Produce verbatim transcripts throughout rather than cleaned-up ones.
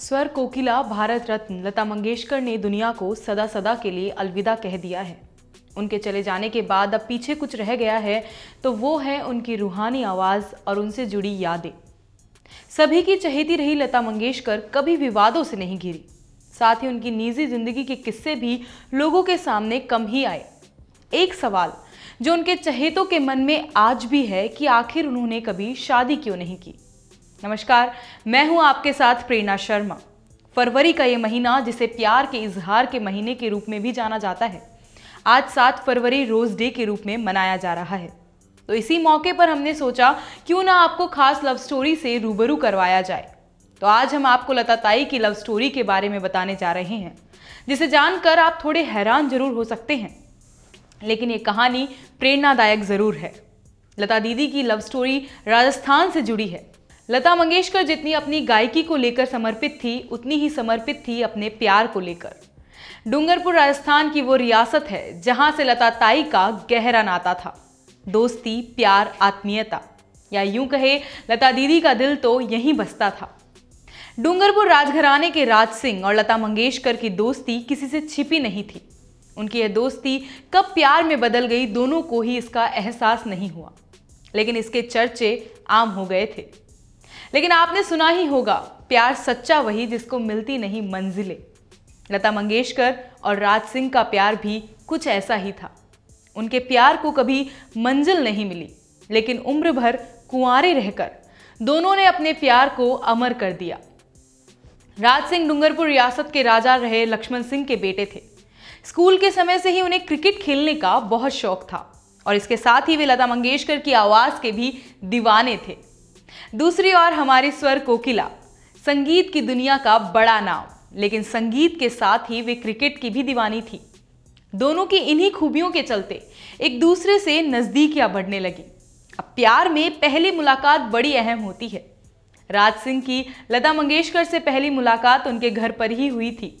स्वर कोकिला भारत रत्न लता मंगेशकर ने दुनिया को सदा सदा के लिए अलविदा कह दिया है। उनके चले जाने के बाद अब पीछे कुछ रह गया है तो वो है उनकी रूहानी आवाज़ और उनसे जुड़ी यादें। सभी की चहेती रही लता मंगेशकर कभी विवादों से नहीं घिरी, साथ ही उनकी निजी जिंदगी के किस्से भी लोगों के सामने कम ही आए। एक सवाल जो उनके चहेतों के मन में आज भी है कि आखिर उन्होंने कभी शादी क्यों नहीं की। नमस्कार, मैं हूं आपके साथ प्रेरणा शर्मा। फरवरी का ये महीना जिसे प्यार के इजहार के महीने के रूप में भी जाना जाता है, आज सात फरवरी रोज डे के रूप में मनाया जा रहा है। तो इसी मौके पर हमने सोचा क्यों ना आपको खास लव स्टोरी से रूबरू करवाया जाए। तो आज हम आपको लताताई की लव स्टोरी के बारे में बताने जा रहे हैं, जिसे जानकर आप थोड़े हैरान जरूर हो सकते हैं, लेकिन ये कहानी प्रेरणादायक जरूर है। लता दीदी की लव स्टोरी राजस्थान से जुड़ी है। लता मंगेशकर जितनी अपनी गायकी को लेकर समर्पित थी, उतनी ही समर्पित थी अपने प्यार को लेकर। डूंगरपुर राजस्थान की वो रियासत है जहां से लताताई का गहरा नाता था, दोस्ती, प्यार, आत्मीयता, या यूं कहे लता दीदी का दिल तो यहीं बसता था। डूंगरपुर राजघराने के राज सिंह और लता मंगेशकर की दोस्ती किसी से छिपी नहीं थी। उनकी यह दोस्ती कब प्यार में बदल गई, दोनों को ही इसका एहसास नहीं हुआ, लेकिन इसके चर्चे आम हो गए थे। लेकिन आपने सुना ही होगा, प्यार सच्चा वही जिसको मिलती नहीं मंजिलें। लता मंगेशकर और राज सिंह का प्यार भी कुछ ऐसा ही था। उनके प्यार को कभी मंजिल नहीं मिली, लेकिन उम्र भर कुंवारे रहकर दोनों ने अपने प्यार को अमर कर दिया। राज सिंह डूंगरपुर रियासत के राजा रहे लक्ष्मण सिंह के बेटे थे। स्कूल के समय से ही उन्हें क्रिकेट खेलने का बहुत शौक था और इसके साथ ही वे लता मंगेशकर की आवाज़ के भी दीवाने थे। दूसरी ओर हमारी स्वर कोकिला, संगीत की दुनिया का बड़ा नाम, लेकिन संगीत के साथ ही वे क्रिकेट की भी दीवानी थी। दोनों की इन्हीं खूबियों के चलते एक दूसरे से नज़दीकियाँ बढ़ने लगी। अब प्यार में पहली मुलाकात बड़ी अहम होती है। राज सिंह की लता मंगेशकर से पहली मुलाकात उनके घर पर ही हुई थी।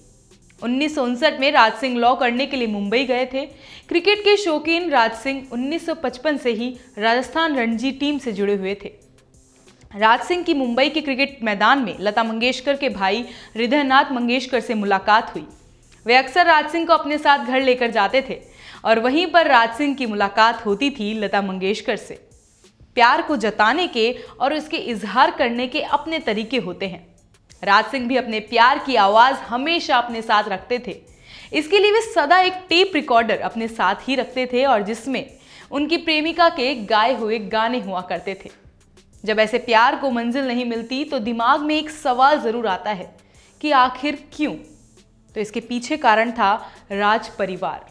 उन्नीस सौ उनसठ में राज सिंह लॉ करने के लिए मुंबई गए थे। क्रिकेट के शौकीन राज सिंह उन्नीस सौ पचपन से ही राजस्थान रणजी टीम से जुड़े हुए थे। राज सिंह की मुंबई के क्रिकेट मैदान में लता मंगेशकर के भाई हृदयनाथ मंगेशकर से मुलाकात हुई। वे अक्सर राज सिंह को अपने साथ घर लेकर जाते थे और वहीं पर राज सिंह की मुलाकात होती थी लता मंगेशकर से। प्यार को जताने के और उसके इजहार करने के अपने तरीके होते हैं। राज सिंह भी अपने प्यार की आवाज़ हमेशा अपने साथ रखते थे। इसके लिए वे सदा एक टेप रिकॉर्डर अपने साथ ही रखते थे और जिसमें उनकी प्रेमिका के गाए हुए गाने हुआ करते थे। जब ऐसे प्यार को मंजिल नहीं मिलती तो दिमाग में एक सवाल ज़रूर आता है कि आखिर क्यों। तो इसके पीछे कारण था राज परिवार।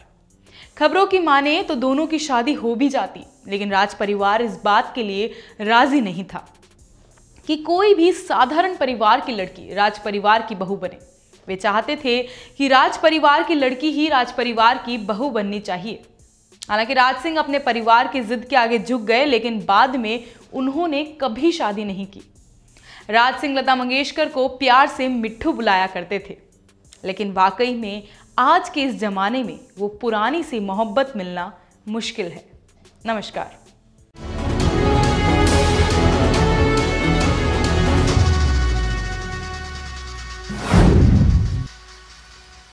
खबरों की माने तो दोनों की शादी हो भी जाती, लेकिन राज परिवार इस बात के लिए राजी नहीं था कि कोई भी साधारण परिवार की लड़की राज परिवार की बहू बने। वे चाहते थे कि राज परिवार की लड़की ही राज परिवार की बहू बननी चाहिए। हालांकि राज सिंह अपने परिवार की जिद के आगे झुक गए, लेकिन बाद में उन्होंने कभी शादी नहीं की। राज सिंह लता मंगेशकर को प्यार से मिट्ठू बुलाया करते थे, लेकिन वाकई में आज के इस ज़माने में वो पुरानी सी मोहब्बत मिलना मुश्किल है। नमस्कार।